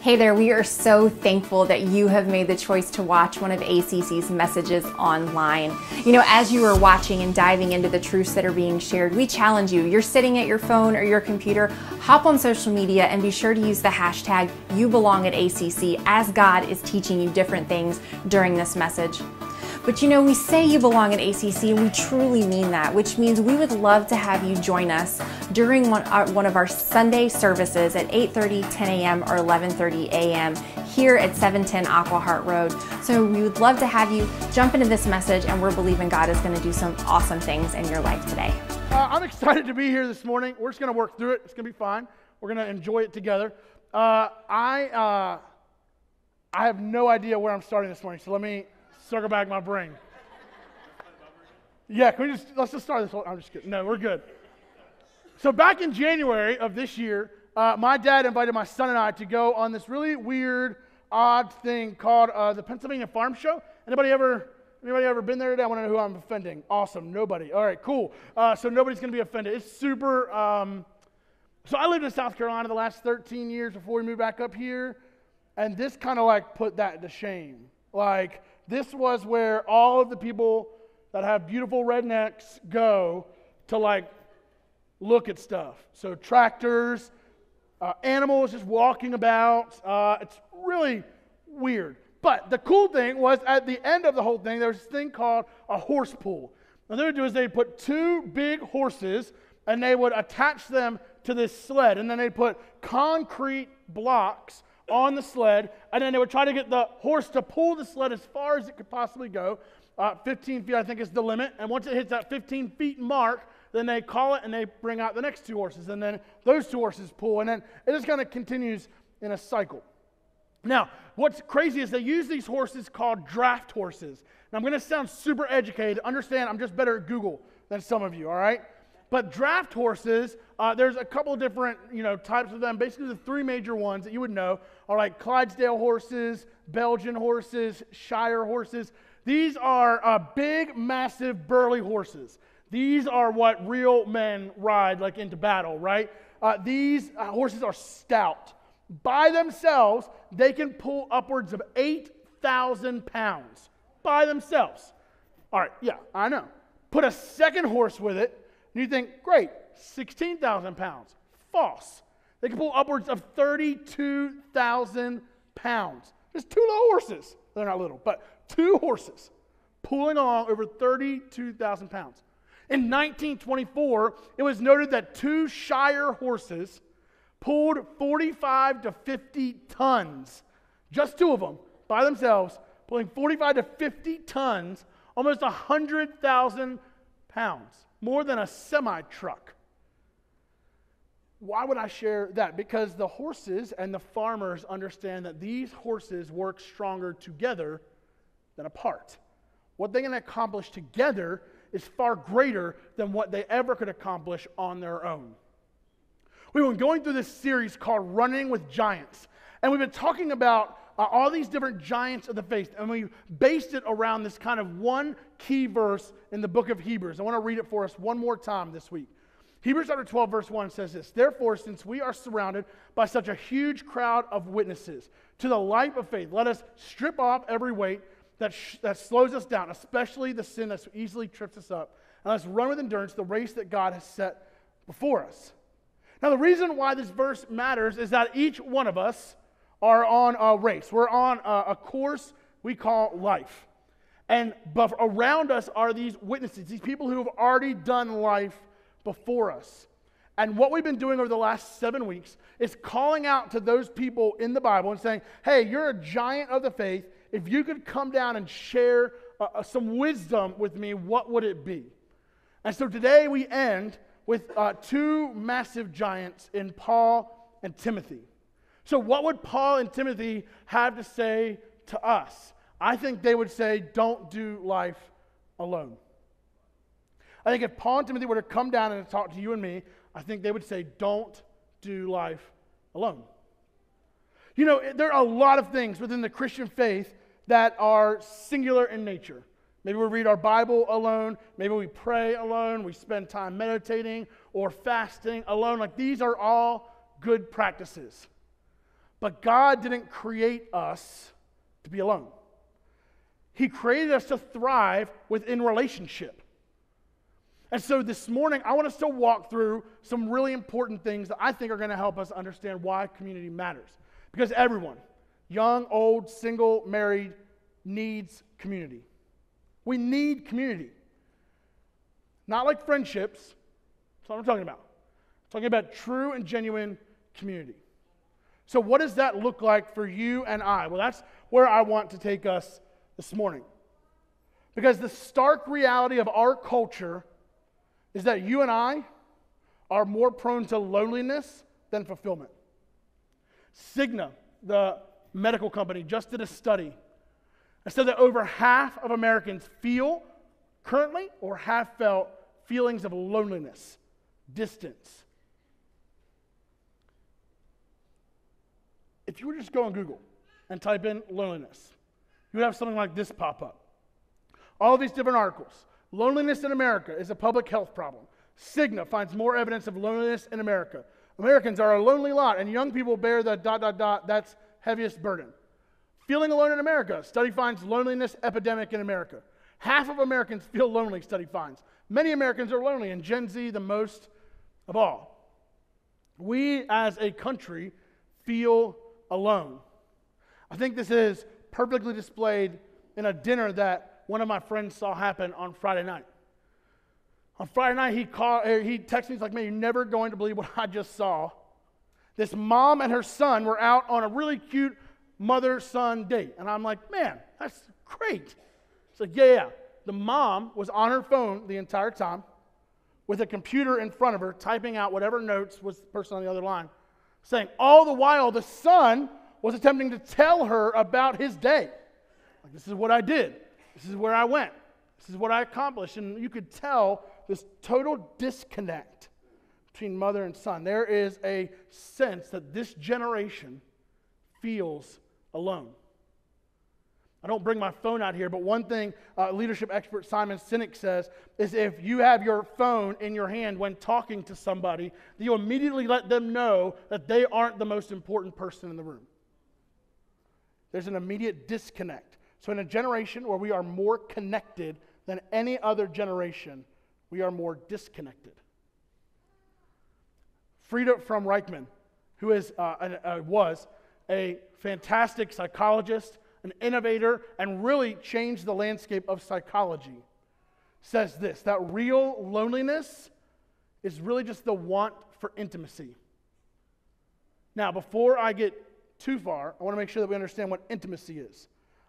Hey there, we are so thankful that you have made the choice to watch one of ACC's messages online. You know, as you are watching and diving into the truths that are being shared, we challenge you. You're sitting at your phone or your computer, hop on social media and be sure to use the hashtag #YouBelongAtACC as God is teaching you different things during this message. But you know, we say you belong at ACC and we truly mean that, which means we would love to have you join us during one of our Sunday services at 8:30, 10 a.m. or 11:30 a.m. here at 710 Aqua Heart Road. So we would love to have you jump into this message, and we're believing God is going to do some awesome things in your life today. I'm excited to be here this morning. We're just going to work through it. It's going to be fine. We're going to enjoy it together. I have no idea where I'm starting this morning, so let me circle back my brain. Yeah, can we let's just start this whole, I'm just kidding. No, we're good. So back in January of this year, my dad invited my son and I to go on this really weird, odd thing called the Pennsylvania Farm Show. Anybody ever been there today? I want to know who I'm offending. Awesome, nobody. All right, cool. So nobody's going to be offended. It's super, so I lived in South Carolina the last 13 years before we moved back up here, and this kind of like put that to shame. Like, this was where all of the people that have beautiful rednecks go to, like, look at stuff. So tractors, animals just walking about. It's really weird. But the cool thing was at the end of the whole thing, there was this thing called a horse pool. What they would do is they'd put two big horses, and they would attach them to this sled. And then they'd put concrete blocks on the sled, and then they would try to get the horse to pull the sled as far as it could possibly go. 15 feet, I think, is the limit. And once it hits that 15 feet mark, then they call it and they bring out the next two horses, and then those two horses pull, and then it just kind of continues in a cycle. Now, what's crazy is they use these horses called draft horses. Now, I'm going to sound super educated. Understand, I'm just better at Google than some of you, all right? But draft horses, there's a couple of different, you know, types of them. Basically, the three major ones that you would know are like Clydesdale horses, Belgian horses, Shire horses. These are big, massive, burly horses. These are what real men ride, like, into battle, right? These horses are stout. By themselves, they can pull upwards of 8,000 pounds. By themselves. All right, yeah, I know. Put a second horse with it. And you think, great, 16,000 pounds. False. They can pull upwards of 32,000 pounds. Just two little horses. They're not little, but two horses pulling along over 32,000 pounds. In 1924, it was noted that two Shire horses pulled 45 to 50 tons. Just two of them by themselves, pulling 45 to 50 tons, almost 100,000 pounds. More than a semi-truck. Why would I share that? Because the horses and the farmers understand that these horses work stronger together than apart. What they can accomplish together is far greater than what they ever could accomplish on their own. We've been going through this series called Running with Giants, and we've been talking about all these different giants of the faith, and we based it around this kind of one key verse in the book of Hebrews. I want to read it for us one more time this week. Hebrews chapter 12, verse 1 says this: "Therefore, since we are surrounded by such a huge crowd of witnesses to the life of faith, let us strip off every weight that slows us down, especially the sin that so easily trips us up, and let's run with endurance the race that God has set before us." Now, the reason why this verse matters is that each one of us are on a race. We're on a course we call life. And around us are these witnesses, these people who have already done life before us. And what we've been doing over the last 7 weeks is calling out to those people in the Bible and saying, hey, you're a giant of the faith. If you could come down and share some wisdom with me, what would it be? And so today we end with two massive giants in Paul and Timothy. So what would Paul and Timothy have to say to us? I think they would say, don't do life alone. I think if Paul and Timothy were to come down and talk to you and me, I think they would say, don't do life alone. You know, there are a lot of things within the Christian faith that are singular in nature. Maybe we read our Bible alone. Maybe we pray alone. We spend time meditating or fasting alone. Like, these are all good practices. But God didn't create us to be alone. He created us to thrive within relationship. And so this morning, I want us to walk through some really important things that I think are going to help us understand why community matters. Because everyone, young, old, single, married, needs community. We need community. Not like friendships. That's not what I'm talking about. I'm talking about true and genuine community. So what does that look like for you and I? Well, that's where I want to take us this morning. Because the stark reality of our culture is that you and I are more prone to loneliness than fulfillment. Cigna, the medical company, just did a study and said that over half of Americans feel currently or have felt feelings of loneliness, distance. If you were just go on Google and type in loneliness, you would have something like this pop up. All these different articles. Loneliness in America is a public health problem. Cigna finds more evidence of loneliness in America. Americans are a lonely lot, and young people bear the ... that's heaviest burden. Feeling alone in America. Study finds loneliness epidemic in America. Half of Americans feel lonely, study finds. Many Americans are lonely, and Gen Z the most of all. We as a country feel alone. I think this is perfectly displayed in a dinner that one of my friends saw happen on Friday night. On Friday night, he texted me, he's like, man, you're never going to believe what I just saw. This mom and her son were out on a really cute mother-son date. And I'm like, man, that's great. He's like, yeah. The mom was on her phone the entire time with a computer in front of her, typing out whatever notes was the person on the other line, saying all the while the son was attempting to tell her about his day. Like, this is what I did. This is where I went. This is what I accomplished. And you could tell this total disconnect between mother and son. There is a sense that this generation feels alone. I don't bring my phone out here, but one thing leadership expert Simon Sinek says is if you have your phone in your hand when talking to somebody, you immediately let them know that they aren't the most important person in the room. There's an immediate disconnect. So in a generation where we are more connected than any other generation, we are more disconnected. Frieda von Reichmann, who was a fantastic psychologist, an innovator, and really changed the landscape of psychology, says this, that real loneliness is really just the want for intimacy. Now, before I get too far, I want to make sure that we understand what intimacy is.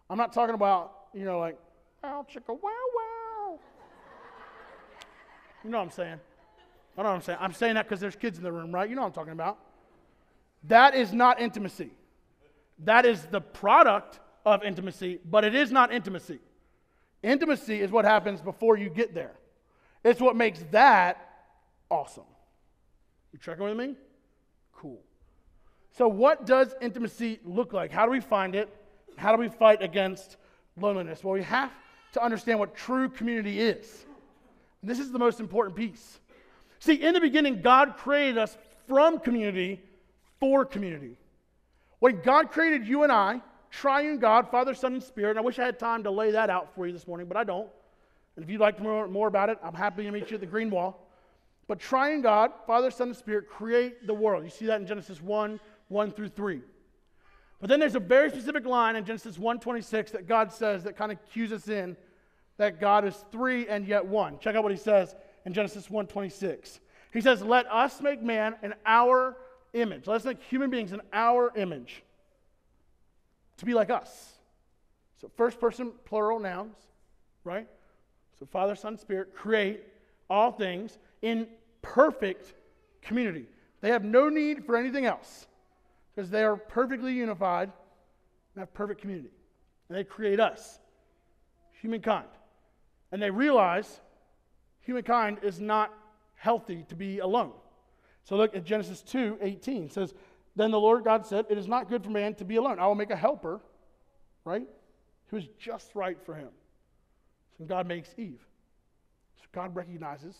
I'm not talking about, you know, like, wow, chicka, wow, wow. You know what I'm saying. I know what I'm saying. I'm saying that because there's kids in the room, right? You know what I'm talking about. That is not intimacy. That is the product of intimacy, but it is not intimacy. Intimacy is what happens before you get there. It's what makes that awesome. You checking with me? Cool. So what does intimacy look like? How do we find it? How do we fight against loneliness? Well, we have to understand what true community is. And this is the most important piece. See, in the beginning, God created us from community for community. When God created you and I, triune God, Father, Son, and Spirit, and I wish I had time to lay that out for you this morning, but I don't. And if you'd like to know more about it, I'm happy to meet you at the Green Wall. But triune God, Father, Son, and Spirit create the world. You see that in Genesis 1:1 through 3. But then there's a very specific line in Genesis 1:26 that God says that kind of cues us in that God is three and yet one. Check out what he says in Genesis 1:26. He says, let us make man in our image. Let's make human beings in our image to be like us. So first person, plural nouns, right? So Father, Son, Spirit create all things in perfect community. They have no need for anything else, because they are perfectly unified and have perfect community. And they create us, humankind. And they realize humankind is not healthy to be alone. So look at Genesis 2:18. It says, then the Lord God said, it is not good for man to be alone. I will make a helper, right, who is just right for him. So God makes Eve. So God recognizes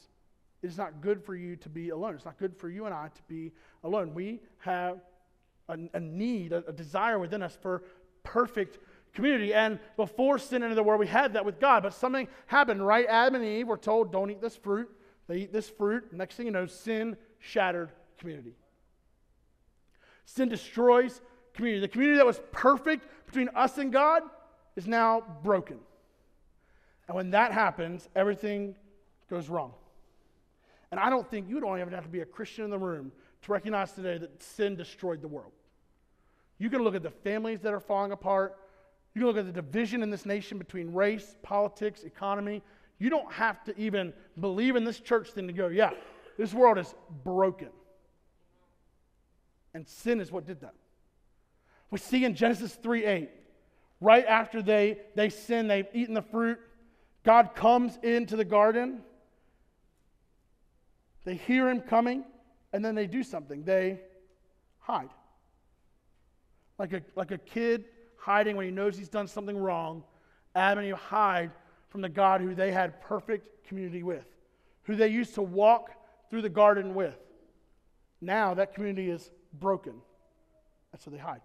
it is not good for you to be alone. It's not good for you and I to be alone. We have a need, a desire within us for perfect community. And before sin entered the world, we had that with God, but something happened, right? Adam and Eve were told, don't eat this fruit. They eat this fruit. Next thing you know, sin shattered community. Sin destroys community. The community that was perfect between us and God is now broken. And when that happens, everything goes wrong. And I don't think, you don't even have to be a Christian in the room to recognize today that sin destroyed the world. You can look at the families that are falling apart. You can look at the division in this nation between race, politics, economy. You don't have to even believe in this church thing to go, yeah, this world is broken. And sin is what did that. We see in Genesis 3:8, right after they sin, they've eaten the fruit, God comes into the garden. They hear him coming, and then they do something. They hide. Like a kid hiding when he knows he's done something wrong, Adam and Eve hide from the God who they had perfect community with, who they used to walk through the garden with. Now that community is broken, and so they hide.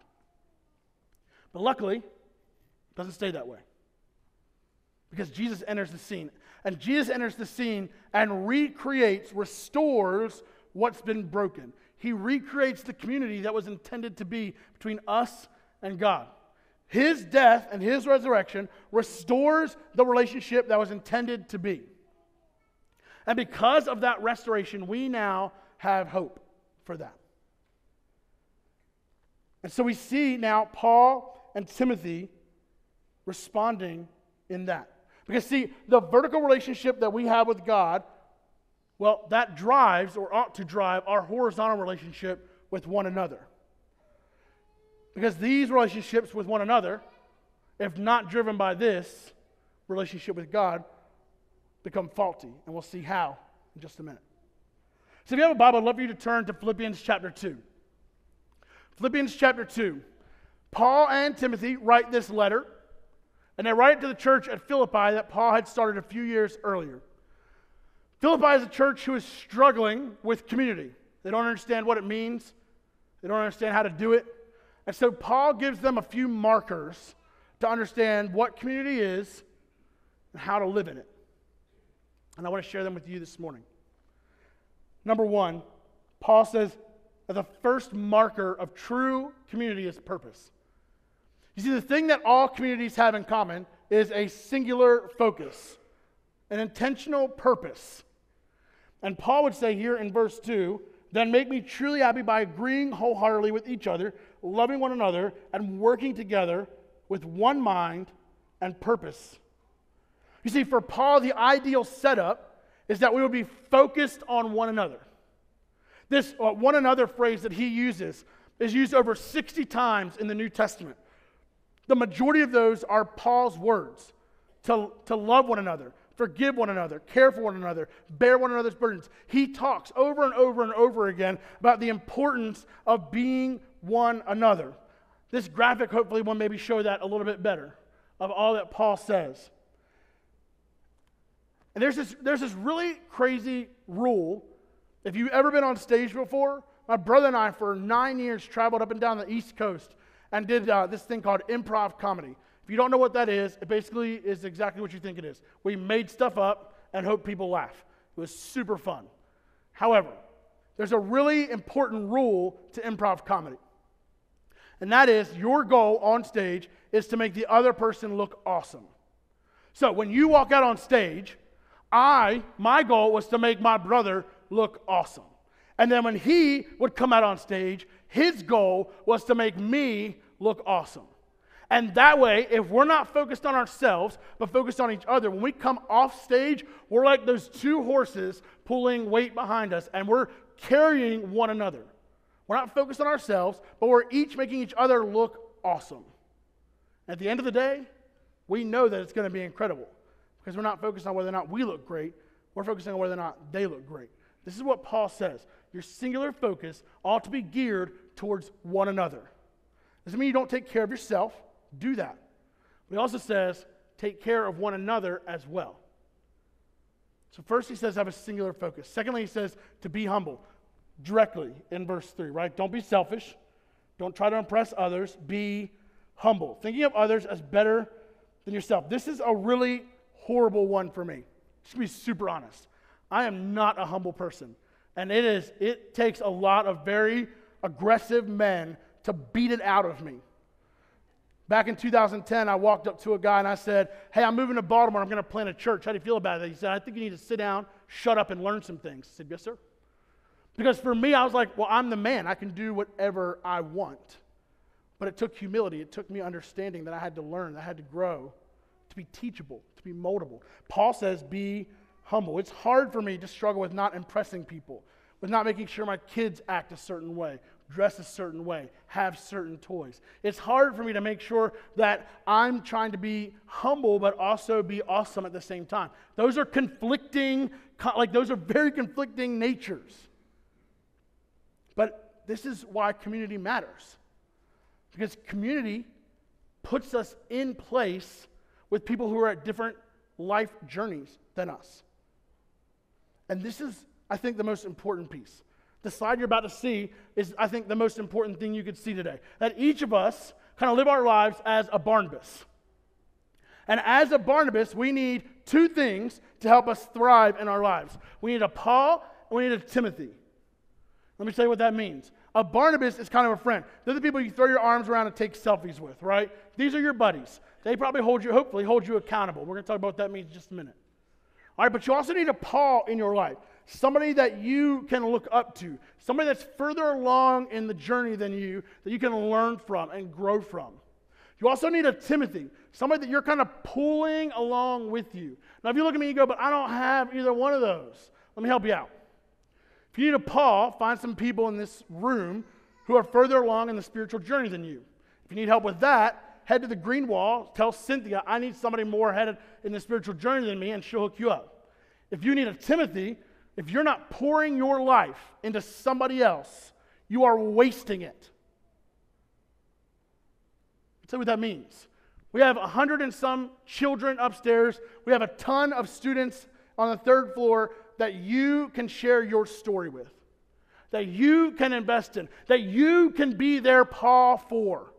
But luckily, it doesn't stay that way, because Jesus enters the scene. And Jesus enters the scene and recreates, restores what's been broken. He recreates the community that was intended to be between us and God. His death and his resurrection restores the relationship that was intended to be. And because of that restoration, we now have hope for that. And so we see now Paul and Timothy responding in that. Because see, the vertical relationship that we have with God, well, that drives or ought to drive our horizontal relationship with one another. Because these relationships with one another, if not driven by this relationship with God, become faulty. And we'll see how in just a minute. So if you have a Bible, I'd love for you to turn to Philippians chapter 2. Philippians chapter 2. Paul and Timothy write this letter, and they write it to the church at Philippi that Paul had started a few years earlier. Philippi is a church who is struggling with community. They don't understand what it means. They don't understand how to do it. And so Paul gives them a few markers to understand what community is and how to live in it. And I want to share them with you this morning. Number one, Paul says, the first marker of true community is purpose. You see, the thing that all communities have in common is a singular focus, an intentional purpose. And Paul would say here in verse 2, then make me truly happy by agreeing wholeheartedly with each other, loving one another, and working together with one mind and purpose. You see, for Paul, the ideal setup is that we would be focused on one another. This one another phrase that he uses is used over 60 times in the New Testament. The majority of those are Paul's words. To love one another, forgive one another, care for one another, bear one another's burdens. He talks over and over and over again about the importance of being one another. This graphic hopefully will maybe show that a little bit better of all that Paul says. And there's this really crazy rule. If you've ever been on stage before, my brother and I for 9 years traveled up and down the East Coast and did this thing called improv comedy. If you don't know what that is, it basically is exactly what you think it is. We made stuff up and hoped people laugh. It was super fun. However, there's a really important rule to improv comedy. And that is your goal on stage is to make the other person look awesome. So when you walk out on stage, my goal was to make my brother look awesome. And then when he would come out on stage, his goal was to make me look awesome. And that way, if we're not focused on ourselves, but focused on each other, when we come off stage, we're like those two horses pulling weight behind us, and we're carrying one another. We're not focused on ourselves, but we're each making each other look awesome. At the end of the day, we know that it's going to be incredible, because we're not focused on whether or not we look great. We're focusing on whether or not they look great. This is what Paul says. Your singular focus ought to be geared towards one another. Doesn't mean you don't take care of yourself. Do that. But he also says, take care of one another as well. So first he says, have a singular focus. Secondly, he says, to be humble. Directly in verse 3, right? Don't be selfish. Don't try to impress others. Be humble. Thinking of others as better than yourself. This is a really horrible one for me. Just to be super honest. I am not a humble person. And it takes a lot of very aggressive men to beat it out of me. Back in 2010, I walked up to a guy and I said, hey, I'm moving to Baltimore. I'm going to plant a church. How do you feel about it? He said, I think you need to sit down, shut up, and learn some things. I said, yes, sir. Because for me, I was like, well, I'm the man. I can do whatever I want. But it took humility. It took me understanding that I had to learn, that I had to grow, to be teachable, to be moldable. Paul says, be humble. It's hard for me to struggle with not impressing people, with not making sure my kids act a certain way, dress a certain way, have certain toys. It's hard for me to make sure that I'm trying to be humble but also be awesome at the same time. Those are conflicting, those are very conflicting natures. But this is why community matters. Because community puts us in place with people who are at different life journeys than us. And this is, I think, the most important piece. The slide you're about to see is, I think, the most important thing you could see today. That each of us kind of live our lives as a Barnabas. And as a Barnabas, we need two things to help us thrive in our lives. We need a Paul and we need a Timothy. Let me tell you what that means. A Barnabas is kind of a friend. They're the people you throw your arms around and take selfies with, right? These are your buddies. They probably hold you, hopefully hold you accountable. We're going to talk about what that means in just a minute. All right, but you also need a Paul in your life. Somebody that you can look up to, somebody that's further along in the journey than you, that you can learn from and grow from. You also need a Timothy, somebody that you're kind of pulling along with you. Now, if you look at me and you go, but I don't have either one of those, let me help you out. If you need a Paul, find some people in this room who are further along in the spiritual journey than you. If you need help with that, head to the green wall, tell Cynthia, I need somebody more headed in the spiritual journey than me, and she'll hook you up. If you need a Timothy, if you're not pouring your life into somebody else, you are wasting it. I'll tell you what that means. We have 100 and some children upstairs. We have a ton of students on the third floor that you can share your story with, that you can invest in, that you can be their Paul for.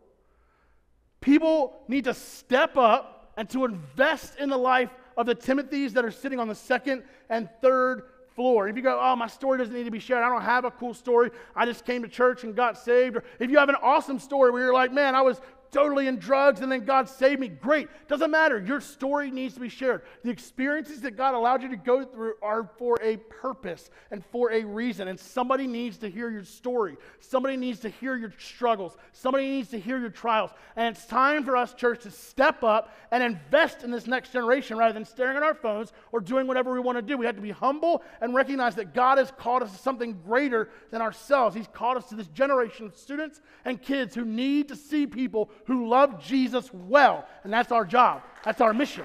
People need to step up and to invest in the life of the Timothys that are sitting on the second and third floor. If you go, oh, my story doesn't need to be shared. I don't have a cool story. I just came to church and got saved. Or if you have an awesome story where you're like, man, I was totally in drugs and then God saved me, great. Doesn't matter. Your story needs to be shared. The experiences that God allowed you to go through are for a purpose and for a reason. And somebody needs to hear your story. Somebody needs to hear your struggles. Somebody needs to hear your trials. And it's time for us, church, to step up and invest in this next generation rather than staring at our phones or doing whatever we want to do. We have to be humble and recognize that God has called us to something greater than ourselves. He's called us to this generation of students and kids who need to see people who love Jesus well, and that's our job. That's our mission.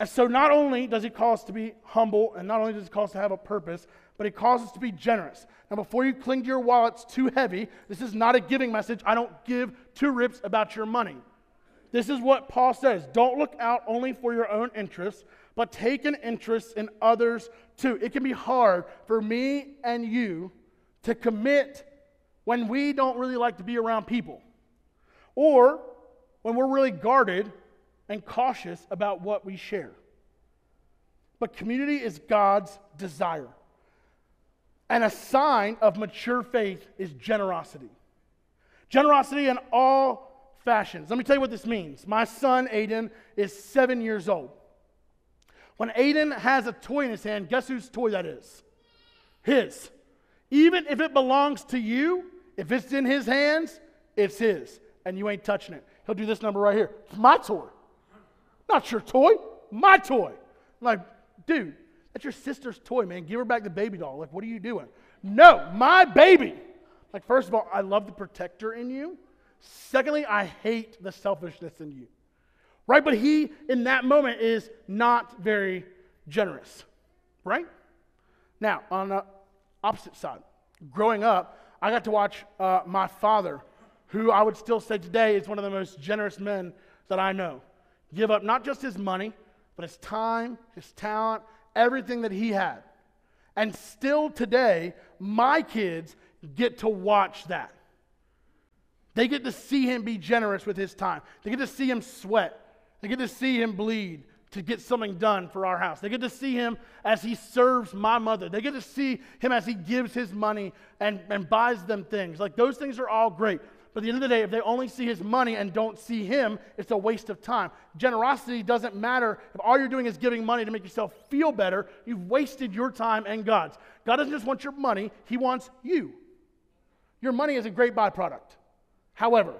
And so not only does he call us to be humble, and not only does he call us to have a purpose, but he calls us to be generous. Now, before you cling to your wallets too heavy, this is not a giving message. I don't give two rips about your money. This is what Paul says. Don't look out only for your own interests, but take an interest in others too. It can be hard for me and you to commit when we don't really like to be around people, or when we're really guarded and cautious about what we share. But community is God's desire. And a sign of mature faith is generosity. Generosity in all fashions. Let me tell you what this means. My son, Aiden, is 7 years old. When Aiden has a toy in his hand, guess whose toy that is? His. Even if it belongs to you, if it's in his hands, it's his, and you ain't touching it. He'll do this number right here. It's my toy. Not your toy. My toy. I'm like, dude, that's your sister's toy, man. Give her back the baby doll. Like, what are you doing? No, my baby. Like, first of all, I love the protector in you. Secondly, I hate the selfishness in you. Right? But he, in that moment, is not very generous. Right? Now, on the opposite side, growing up, I got to watch my father, who I would still say today is one of the most generous men that I know, give up not just his money, but his time, his talent, everything that he had. And still today, my kids get to watch that. They get to see him be generous with his time. They get to see him sweat. They get to see him bleed to get something done for our house. They get to see him as he serves my mother. They get to see him as he gives his money and buys them things. Like, those things are all great. But at the end of the day, if they only see his money and don't see him, it's a waste of time. Generosity doesn't matter. If all you're doing is giving money to make yourself feel better, you've wasted your time and God's. God doesn't just want your money. He wants you. Your money is a great byproduct. However,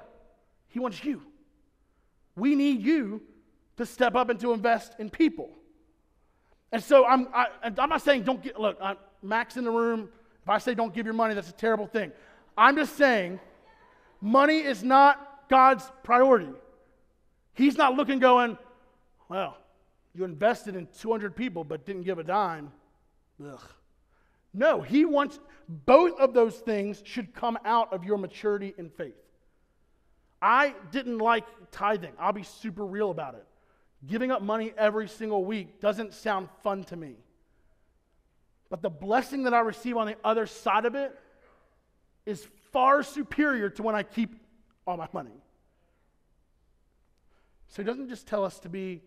he wants you. We need you to step up and to invest in people. And so I'm not saying don't get, look, Mac's in the room. If I say don't give your money, that's a terrible thing. I'm just saying money is not God's priority. He's not looking going, well, you invested in 200 people but didn't give a dime. Ugh. No, he wants, both of those things should come out of your maturity in faith. I didn't like tithing. I'll be super real about it. Giving up money every single week doesn't sound fun to me. But the blessing that I receive on the other side of it is far superior to when I keep all my money. So he doesn't just tell us to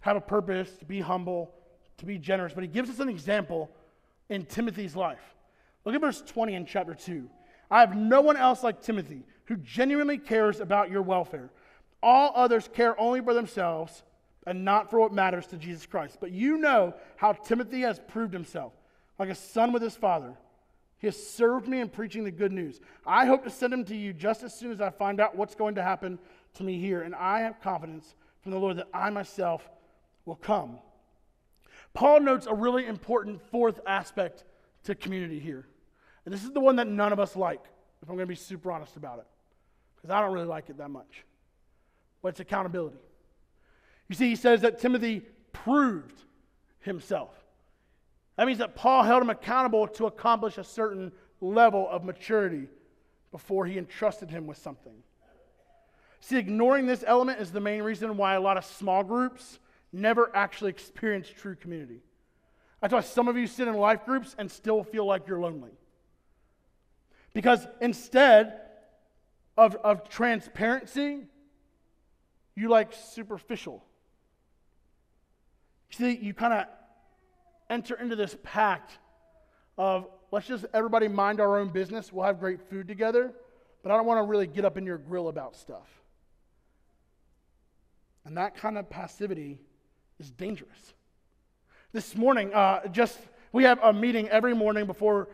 have a purpose, to be humble, to be generous, but he gives us an example in Timothy's life. Look at verse 20 in chapter 2. I have no one else like Timothy who genuinely cares about your welfare. All others care only for themselves and not for what matters to Jesus Christ. But you know how Timothy has proved himself, like a son with his father. He has served me in preaching the good news. I hope to send him to you just as soon as I find out what's going to happen to me here. And I have confidence from the Lord that I myself will come. Paul notes a really important fourth aspect to community here. And this is the one that none of us like, if I'm going to be super honest about it. Because I don't really like it that much. But it's accountability. You see, he says that Timothy proved himself. That means that Paul held him accountable to accomplish a certain level of maturity before he entrusted him with something. See, ignoring this element is the main reason why a lot of small groups never actually experience true community. That's why some of you sit in life groups and still feel like you're lonely. Because instead of transparency, you like superficial. See, you kind of enter into this pact of, let's just everybody mind our own business, we'll have great food together, but I don't want to really get up in your grill about stuff. And that kind of passivity is dangerous. This morning, we have a meeting every morning before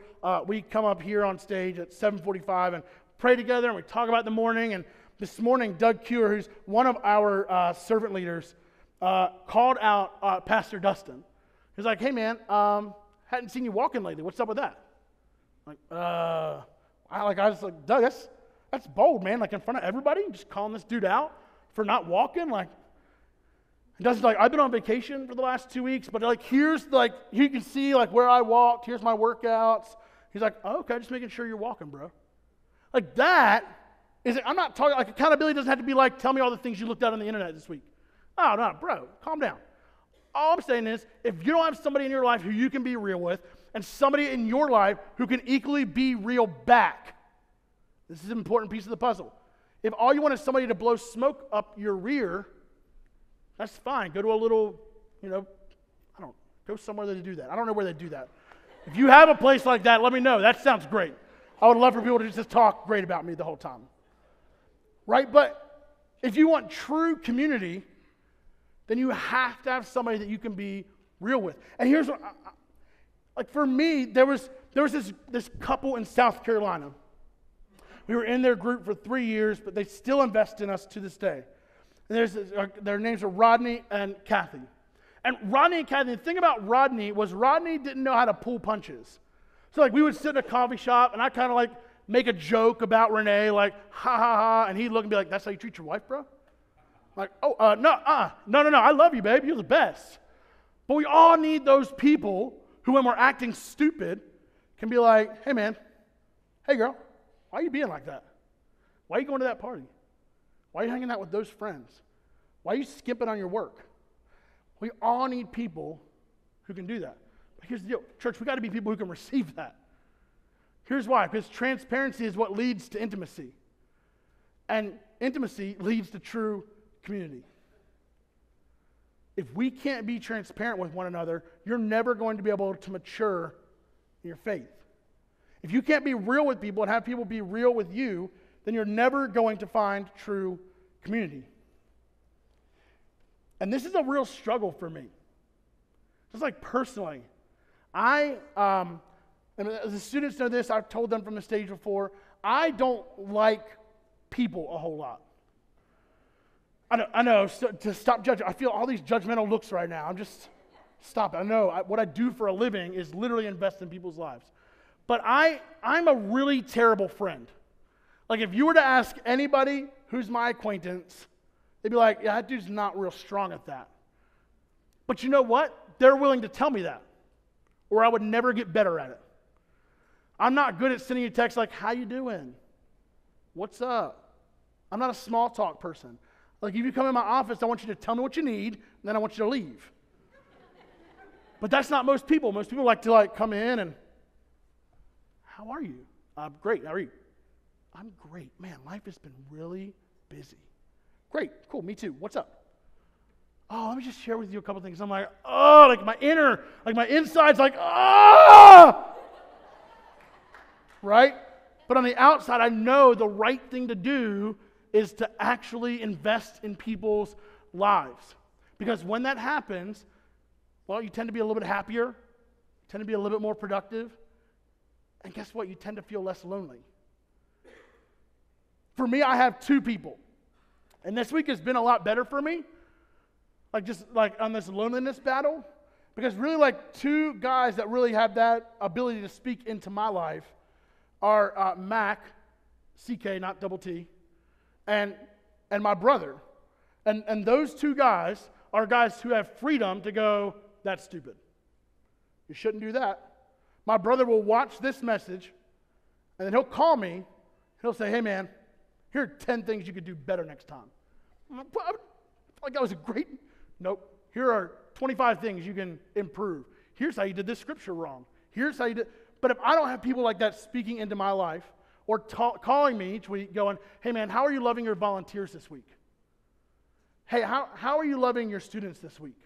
we come up here on stage at 7:45 and pray together and we talk about the morning. And this morning, Doug Kewer, who's one of our servant leaders, called out Pastor Dustin. He's like, hey man, hadn't seen you walking lately. What's up with that? I was like, Doug, that's bold, man. Like in front of everybody, just calling this dude out for not walking. Like, and Dustin's like, I've been on vacation for the last 2 weeks, but like here's like you can see like where I walked. Here's my workouts. He's like, oh, okay, just making sure you're walking, bro. Like that is, I'm not talking like accountability doesn't have to be like tell me all the things you looked at on the internet this week. Oh no, bro, calm down. All I'm saying is, if you don't have somebody in your life who you can be real with, and somebody in your life who can equally be real back, this is an important piece of the puzzle. If all you want is somebody to blow smoke up your rear, that's fine. Go to a little, go somewhere that they do that. I don't know where they do that. If you have a place like that, let me know. That sounds great. I would love for people to just talk great about me the whole time. Right? But if you want true community, then you have to have somebody that you can be real with. And here's what, for me, there was this couple in South Carolina. We were in their group for 3 years, but they still invest in us to this day. And their names are Rodney and Kathy. And Rodney and Kathy, the thing about Rodney was Rodney didn't know how to pull punches. So we would sit in a coffee shop, and I kind of make a joke about Renee, like ha ha ha, and he'd look and be like, "That's how you treat your wife, bro?" Like, oh, no, I love you, babe. You're the best. But we all need those people who, when we're acting stupid, can be like, hey, man, hey, girl, why are you being like that? Why are you going to that party? Why are you hanging out with those friends? Why are you skipping on your work? We all need people who can do that. Here's the deal. Church, we got to be people who can receive that. Here's why. Because transparency is what leads to intimacy. And intimacy leads to true community. If we can't be transparent with one another, you're never going to be able to mature in your faith. If you can't be real with people and have people be real with you, then you're never going to find true community. And this is a real struggle for me. Just like personally. And the students know this, I've told them from the stage before, I don't like people a whole lot. I know so to stop judging. I feel all these judgmental looks right now. I'm just, stop it. I know what I do for a living is literally invest in people's lives. But I'm a really terrible friend. Like if you were to ask anybody who's my acquaintance, they'd be like, yeah, that dude's not real strong at that. But you know what? They're willing to tell me that, or I would never get better at it. I'm not good at sending you texts like, how you doing? What's up? I'm not a small talk person. Like, if you come in my office, I want you to tell me what you need, and then I want you to leave. But that's not most people. Most people like to, come in and, how are you? I'm great. How are you? I'm great. Man, life has been really busy. Great. Cool. Me too. What's up? Oh, let me just share with you a couple things. I'm like, oh, my inside's like, ah! Right? But on the outside, I know the right thing to do is to actually invest in people's lives. Because when that happens, well, you tend to be a little bit happier, you tend to be a little bit more productive, and guess what? You tend to feel less lonely. For me, I have two people. And this week has been a lot better for me, on this loneliness battle, because really two guys that really have that ability to speak into my life are Mac, CK, not double T, and my brother. And those two guys are guys who have freedom to go, that's stupid. You shouldn't do that. My brother will watch this message, and then he'll call me. He'll say, hey, man, here are 10 things you could do better next time. I feel like that was a great... Nope. Here are 25 things you can improve. Here's how you did this scripture wrong. Here's how you did... But if I don't have people like that speaking into my life or calling me each week going, hey, man, how are you loving your volunteers this week? Hey, how are you loving your students this week?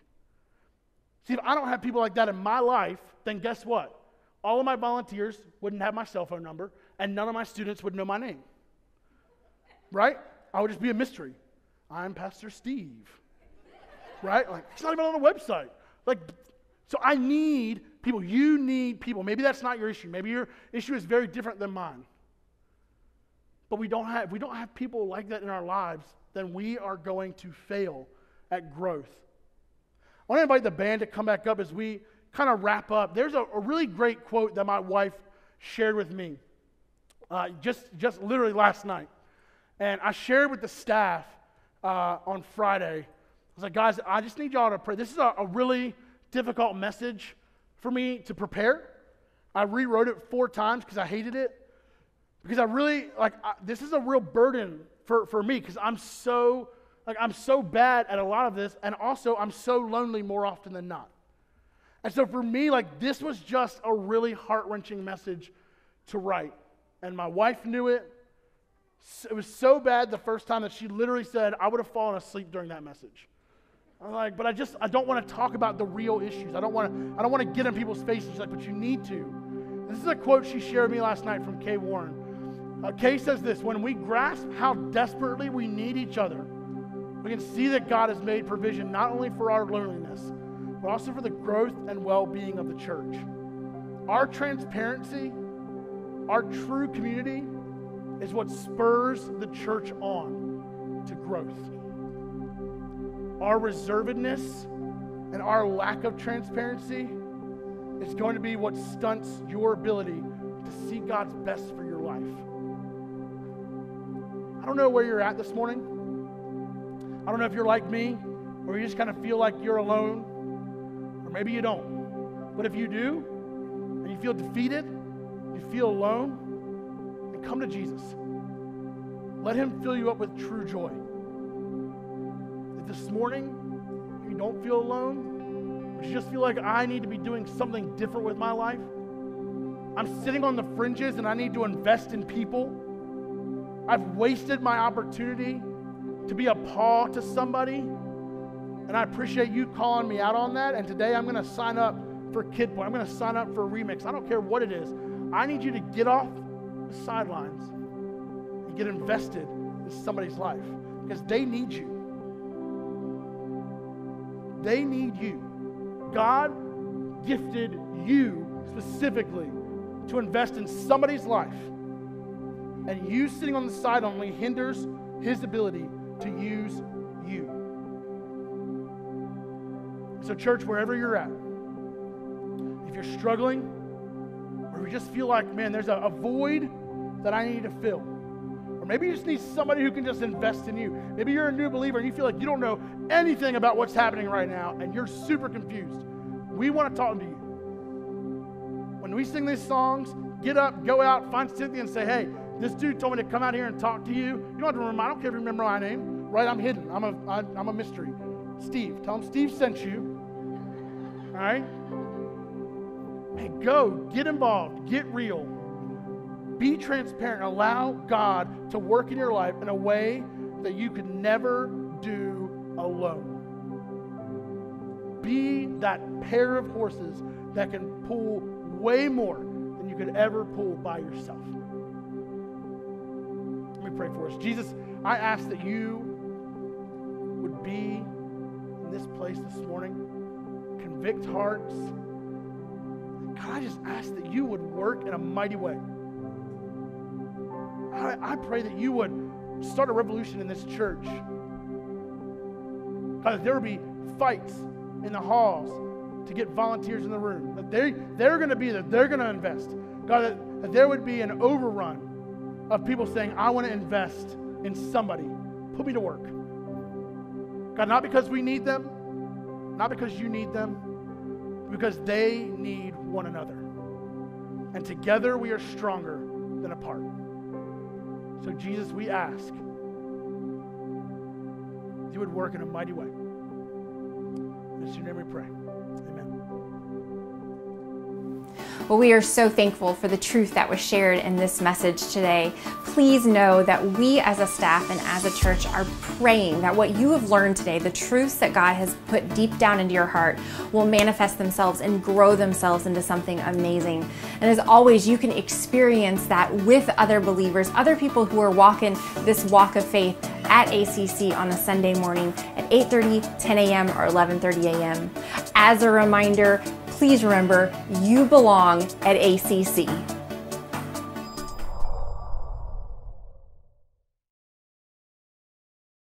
See, if I don't have people like that in my life, then guess what? All of my volunteers wouldn't have my cell phone number, and none of my students would know my name. Right? I would just be a mystery. I'm Pastor Steve. Right? It's not even on the website. So I need people. You need people. Maybe that's not your issue. Maybe your issue is very different than mine. But if we don't have people like that in our lives, then we are going to fail at growth. I want to invite the band to come back up as we kind of wrap up. There's a really great quote that my wife shared with me just literally last night. And I shared with the staff on Friday. I was like, guys, I just need y'all to pray. This is a really difficult message for me to prepare. I rewrote it 4 times because I hated it. Because I really, this is a real burden for me because I'm so bad at a lot of this, and also I'm so lonely more often than not. And so for me, this was just a really heart-wrenching message to write. And my wife knew it. It was so bad the first time that she literally said, I would have fallen asleep during that message. I'm like, but I don't want to talk about the real issues. I don't want to get in people's faces. She's like, but you need to. This is a quote she shared with me last night from Kay Warren. Kay says this, when we grasp how desperately we need each other, we can see that God has made provision not only for our loneliness, but also for the growth and well-being of the church. Our transparency, our true community, is what spurs the church on to growth. Our reservedness and our lack of transparency is going to be what stunts your ability to see God's best for your life. I don't know where you're at this morning. I don't know if you're like me, or you just kind of feel like you're alone, or maybe you don't. But if you do, and you feel defeated, you feel alone, then come to Jesus. Let him fill you up with true joy. This morning, you don't feel alone, just feel like I need to be doing something different with my life. I'm sitting on the fringes and I need to invest in people. I've wasted my opportunity to be a Paul to somebody, and I appreciate you calling me out on that. And today I'm going to sign up for Kid Boy. I'm going to sign up for Remix. I don't care what it is. I need you to get off the sidelines and get invested in somebody's life because they need you. They need you. God gifted you specifically to invest in somebody's life, and you sitting on the side only hinders his ability to use you. So church, wherever you're at, if you're struggling or you just feel like, man, there's a void that I need to fill, or maybe you just need somebody who can just invest in you. Maybe you're a new believer and you feel like you don't know anything about what's happening right now and you're super confused. We want to talk to you. When we sing these songs, get up, go out, find Cynthia and say, hey, this dude told me to come out here and talk to you. You don't have to remember. I don't care if you remember my name, right? I'm hidden. I'm a mystery. Steve. Tell him Steve sent you. All right? Hey, go. Get involved. Get real. Be transparent. Allow God to work in your life in a way that you could never do alone. Be that pair of horses that can pull way more than you could ever pull by yourself. Let me pray for us. Jesus, I ask that you would be in this place this morning, convict hearts. God, I just ask that you would work in a mighty way. I pray that you would start a revolution in this church. God, that there would be fights in the halls to get volunteers in the room, that they're going to be there, they're going to invest. God, that there would be an overrun of people saying, I want to invest in somebody. Put me to work. God, not because we need them, not because you need them, because they need one another. And together we are stronger than apart. So Jesus, we ask you would work in a mighty way. In your name we pray. Well, we are so thankful for the truth that was shared in this message today. Please know that we as a staff and as a church are praying that what you have learned today, the truths that God has put deep down into your heart, will manifest themselves and grow themselves into something amazing. And as always, you can experience that with other believers, other people who are walking this walk of faith at ACC on a Sunday morning at 8:30, 10 a.m., or 11:30 a.m. As a reminder, please remember, you belong at ACC.